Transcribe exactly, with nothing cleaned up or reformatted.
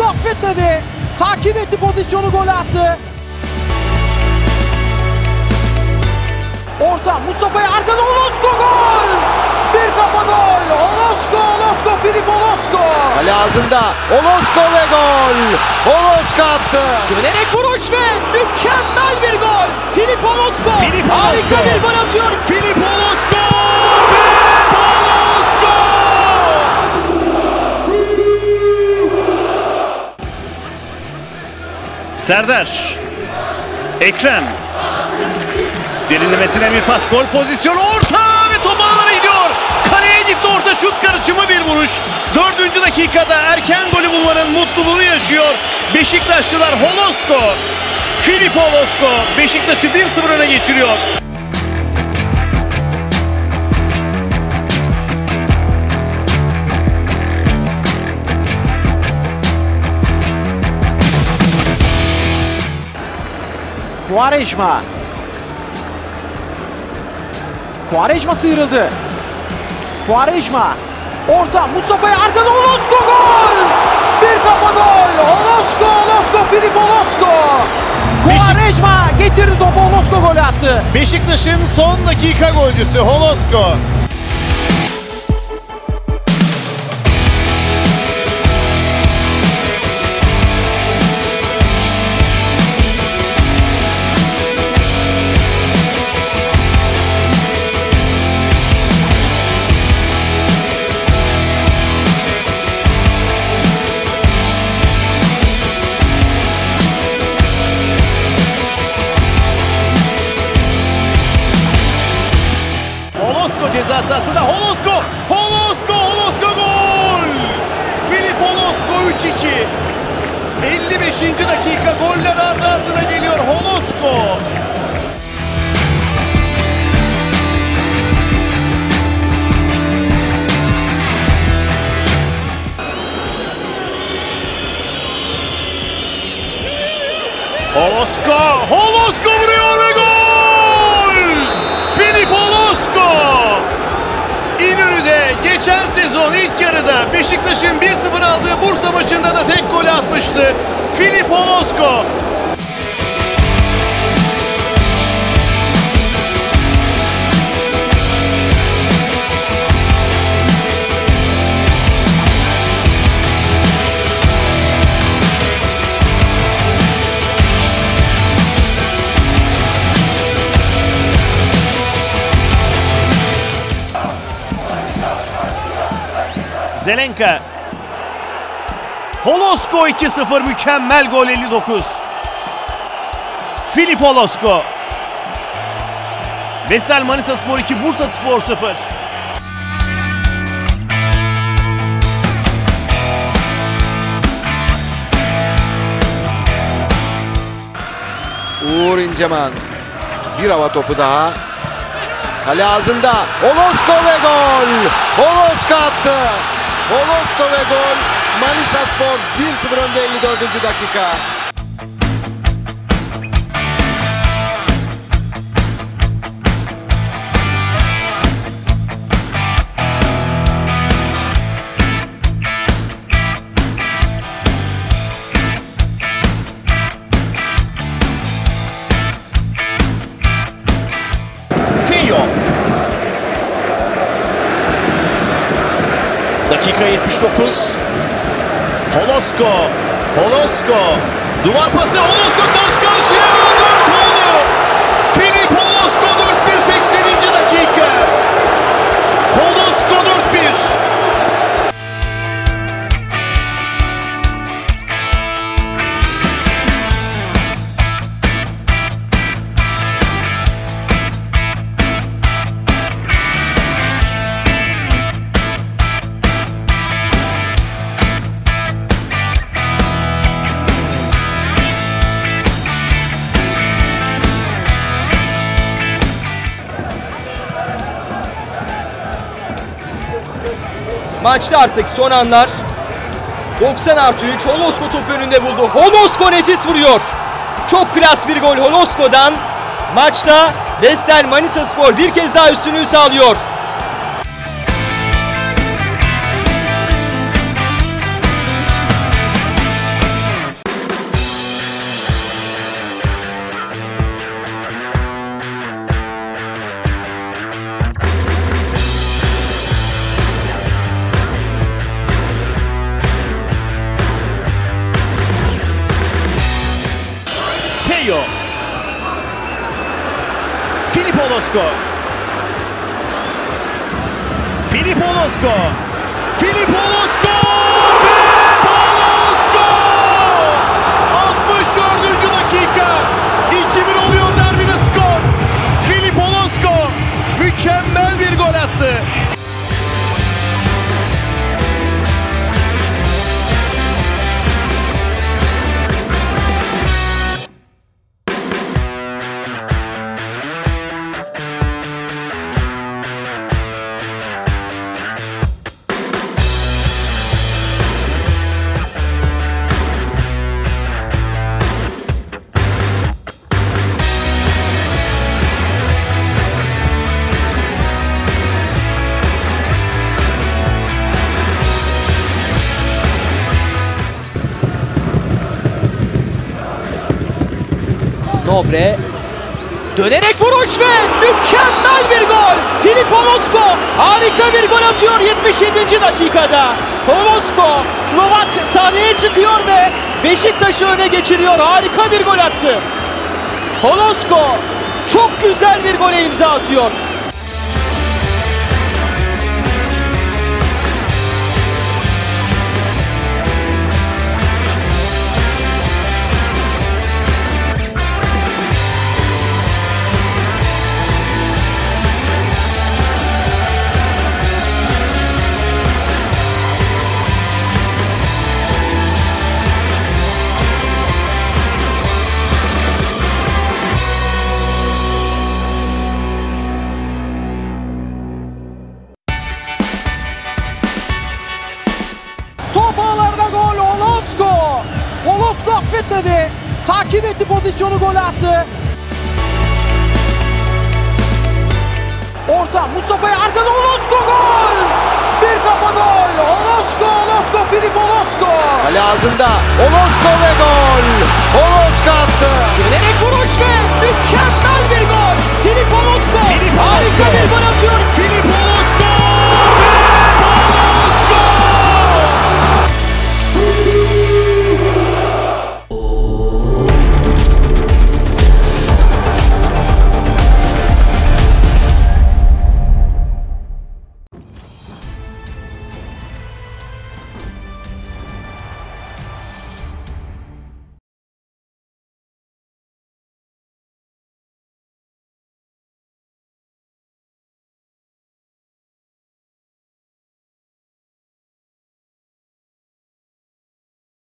Holosko affetmedi. Takip etti pozisyonu, gol attı. Orta Mustafa'ya, arkada Holosko, gol! Bir kafa gol! Holosko, Holosko, Filip Holosko! Kale ağzında Holosko ve gol! Holosko attı! Dönerek vuruş ve mükemmel bir gol! Filip Holosko! Filip Holosko! Harika bir gol atıyor! Filip Holosko! Filip Holosko! Serdar, Ekrem, derinlemesine bir pas, gol pozisyonu, orta ve top ağlara gidiyor. Kaleye gitti orta, şut karışımı bir vuruş. Dördüncü dakikada erken golü bulmanın mutluluğunu yaşıyor Beşiktaşlılar. Holosko, Filip Holosko Beşiktaş'ı bir sıfır öne geçiriyor. Quaresma. Quaresma sıyrıldı. Quaresma. Orta Mustafa'ya, arkada Holosko, gol! Bir kafa gol! Holosko, Holosko, Filip Holosko! Quaresma getirdi topu, Holosko golü attı. Beşiktaş'ın son dakika golcüsü Holosko. Holosko ceza sahasında, Holosko, Holosko, Holosko gol! Filip Holosko üç iki. elli beşinci dakika goller ardı ardına geliyor Holosko. Holosko, Holosko vuruyor ve gol! İnönü'de geçen sezon ilk yarıda Beşiktaş'ın bir sıfır aldığı Bursa maçında da tek golü atmıştı Filip Holosko. Zelenka. Holosko iki sıfır, mükemmel gol, elli dokuz. Filip Holosko. Vestel Manisaspor iki, Bursa Spor sıfır. Uğur İnceman. Bir hava topu daha. Kale ağzında Holosko ve gol. Holosko attı. Holosko ve gol. Manisaspor bir sıfır önde elli dördüncü dakika. Dakika yetmiş dokuz. Holosko, Holosko, duvar pası, Holosko karşı karşıya, dört oldu. Filip Holosko dört bir, sekseninci dakika. Holosko dört bir. Maçta artık son anlar. doksan artı üç. Holosko topu önünde buldu. Holosko nefis vuruyor. Çok klas bir gol Holosko'dan. Maçta Vestel Manisaspor bir kez daha üstünlüğü sağlıyor. Holosko. Filip Holosko. Filip Holosko. Filip Holosko. altmış dördüncü dakika. iki bir oluyor derbide skor. Filip Holosko mükemmel bir gol attı. Dobre dönerek vuruş ve mükemmel bir gol. Filip Holosko harika bir gol atıyor yetmiş yedinci dakikada. Holosko Slovak sahneye çıkıyor ve Beşiktaş'ı öne geçiriyor. Harika bir gol attı. Holosko çok güzel bir gole imza atıyor. Holosko affetmedi. Takip etti pozisyonu, gol attı. Orta Mustafa'ya, arkada Holosko gol. Bir kafa gol. Holosko, Holosko, Filip Holosko. Kale ağzında Holosko ve gol.